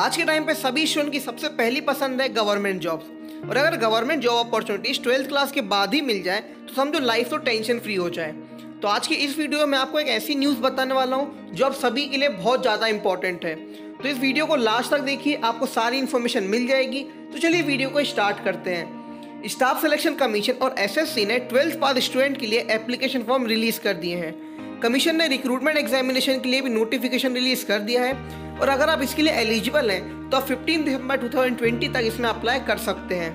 आज के टाइम पे सभी स्टूडेंट की सबसे पहली पसंद है गवर्नमेंट जॉब्स, और अगर government job opportunities 12th class के बाद ही मिल जाए तो समझो लाइफ तो टेंशन फ्री हो जाए। तो आज के इस वीडियो में आपको एक ऐसी न्यूज़ बताने वाला हूँ जो आप सभी के लिए बहुत ज़्यादा इंपॉर्टेंट है, तो इस वीडियो को लास्ट तक देखिए, आपको सारी इन्फॉर्मेशन मिल जाएगी। तो चलिए वीडियो को स्टार्ट करते हैं। स्टाफ सिलेक्शन कमीशन और SSC ने 12th पास स्टूडेंट के लिए एप्लीकेशन फॉर्म रिलीज़ कर दिए हैं। कमीशन ने रिक्रूटमेंट एग्जामिनेशन के लिए भी नोटिफिकेशन रिलीज़ कर दिया है, और अगर आप इसके लिए एलिजिबल हैं तो आप 15 दिसंबर 2020 तक इसमें अप्लाई कर सकते हैं।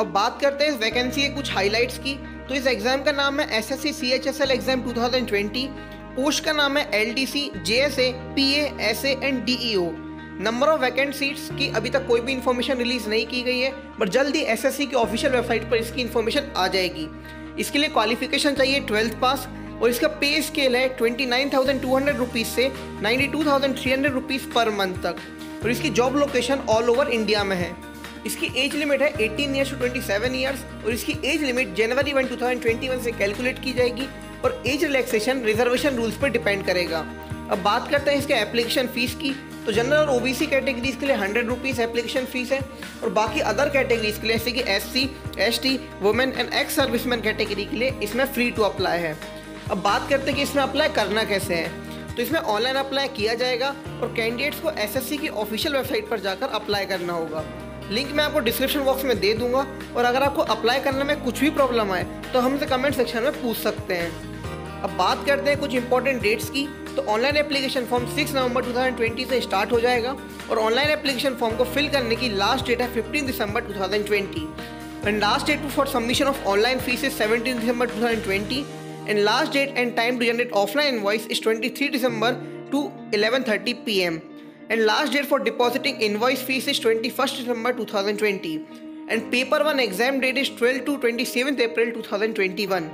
अब बात करते हैं इस वैकेंसी के कुछ हाईलाइट्स की। तो इस एग्ज़ाम का नाम है SSC CHSL एग्ज़ाम 2020। पोस्ट का नाम है LDC JSA PA SA and DEO। Number of vacant seats की अभी तक कोई भी इन्फॉर्मेशन रिलीज़ नहीं की गई है, पर जल्दी SSC की ऑफिशियल वेबसाइट पर इसकी इन्फॉर्मेशन आ जाएगी। इसके लिए क्वालिफिकेशन चाहिए 12th पास, और इसका पे स्केल है 29,200 से 92,300 पर मंथ तक, और इसकी job location all over India में है। इसकी एज लिमिट है 18 ईयर्स टू 27 ईयर्स, और इसकी एज लिमिट जनवरी 1 2021 से कैलकुलेट की जाएगी, और एज रिलैक्सेशन रिजर्वेशन रूल्स पर डिपेंड करेगा। अब बात करते हैं इसके एप्लीकेशन फ़ीस की। तो जनरल और OBC कैटेगरीज के लिए 100 रुपीज़ एप्लीकेशन फ़ीस है, और बाकी अदर कैटेगरीज के लिए जैसे कि SC ST women and ex serviceman category के लिए इसमें फ्री टू अप्लाई है। अब बात करते हैं कि इसमें अप्लाई करना कैसे है। तो इसमें ऑनलाइन अप्लाई किया जाएगा, और कैंडिडेट्स को SSC की ऑफिशियल वेबसाइट पर जाकर अप्लाई करना होगा। लिंक मैं आपको डिस्क्रिप्शन बॉक्स में दे दूंगा, और अगर आपको अप्लाई करने में कुछ भी प्रॉब्लम आए तो हमसे कमेंट सेक्शन में पूछ सकते हैं। अब बात करते हैं कुछ इंपॉर्टेंट डेट्स की। तो ऑनलाइन एप्लीकेशन फॉर्म 6 नवंबर 2020 से स्टार्ट हो जाएगा, और ऑनलाइन एप्लीकेशन फॉर्म को फिल करने की लास्ट डेट है 15 दिसंबर 2020, and last date for submission of online fees is 17 December 2020, and last date and time to generate offline invoice is 23 December to 11:30 p.m. and last date for depositing invoice fees is 21st December 2020 and paper 1 exam date is 12 to 27th April 2021.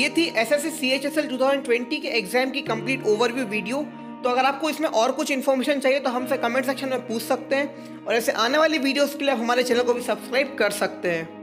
ये थी SSC CHSL 2020 के exam की complete overview video. तो अगर आपको इसमें और कुछ इन्फॉर्मेशन चाहिए तो हमसे कमेंट सेक्शन में पूछ सकते हैं, और ऐसे आने वाली वीडियोस के लिए आप हमारे चैनल को भी सब्सक्राइब कर सकते हैं।